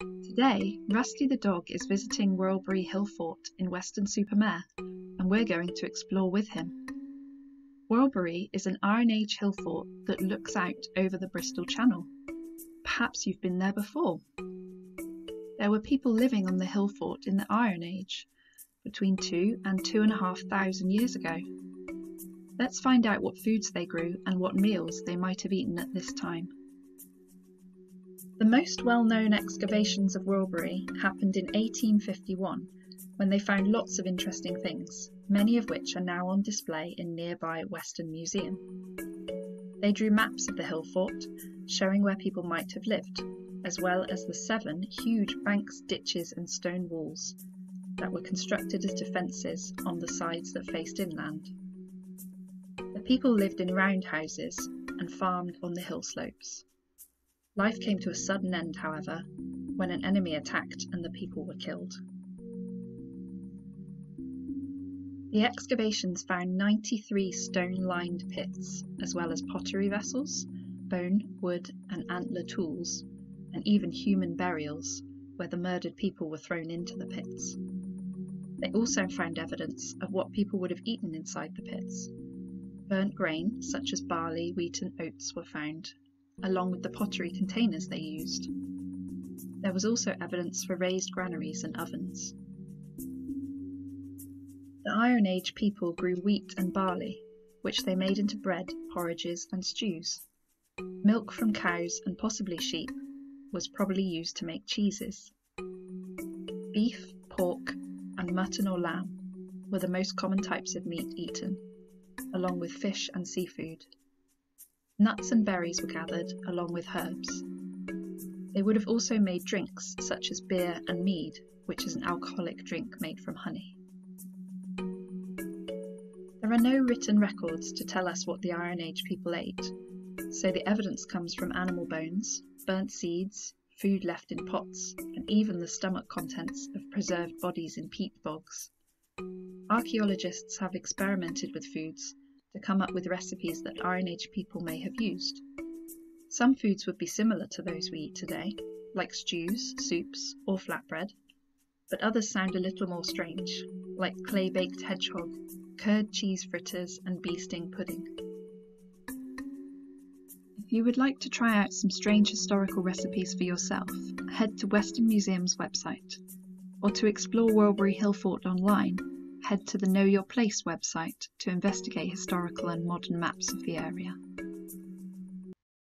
Today, Rusty the dog is visiting Worlebury Hillfort in Weston-super-Mare, and we're going to explore with him. Worlebury is an Iron Age hill fort that looks out over the Bristol Channel. Perhaps you've been there before. There were people living on the hill fort in the Iron Age, between 2,000 and 2,500 years ago. Let's find out what foods they grew and what meals they might have eaten at this time. The most well-known excavations of Worlebury happened in 1851, when they found lots of interesting things, many of which are now on display in nearby Weston Museum. They drew maps of the hill fort, showing where people might have lived, as well as the 7 huge banks, ditches and stone walls that were constructed as defences on the sides that faced inland. The people lived in roundhouses and farmed on the hill slopes. Life came to a sudden end, however, when an enemy attacked and the people were killed. The excavations found 93 stone-lined pits, as well as pottery vessels, bone, wood and antler tools, and even human burials, where the murdered people were thrown into the pits. They also found evidence of what people would have eaten inside the pits. Burnt grain, such as barley, wheat and oats, were found, along with the pottery containers they used. There was also evidence for raised granaries and ovens. The Iron Age people grew wheat and barley, which they made into bread, porridges and stews. Milk from cows and possibly sheep was probably used to make cheeses. Beef, pork and mutton or lamb were the most common types of meat eaten, along with fish and seafood. Nuts and berries were gathered, along with herbs. They would have also made drinks such as beer and mead, which is an alcoholic drink made from honey. There are no written records to tell us what the Iron Age people ate, so the evidence comes from animal bones, burnt seeds, food left in pots, and even the stomach contents of preserved bodies in peat bogs. Archaeologists have experimented with foods to come up with recipes that Iron Age people may have used. Some foods would be similar to those we eat today, like stews, soups, or flatbread, but others sound a little more strange, like clay-baked hedgehog, curd cheese fritters and bee sting pudding. If you would like to try out some strange historical recipes for yourself, head to Weston Museum's website, or to explore Worlebury Hillfort online, head to the Know Your Place website to investigate historical and modern maps of the area.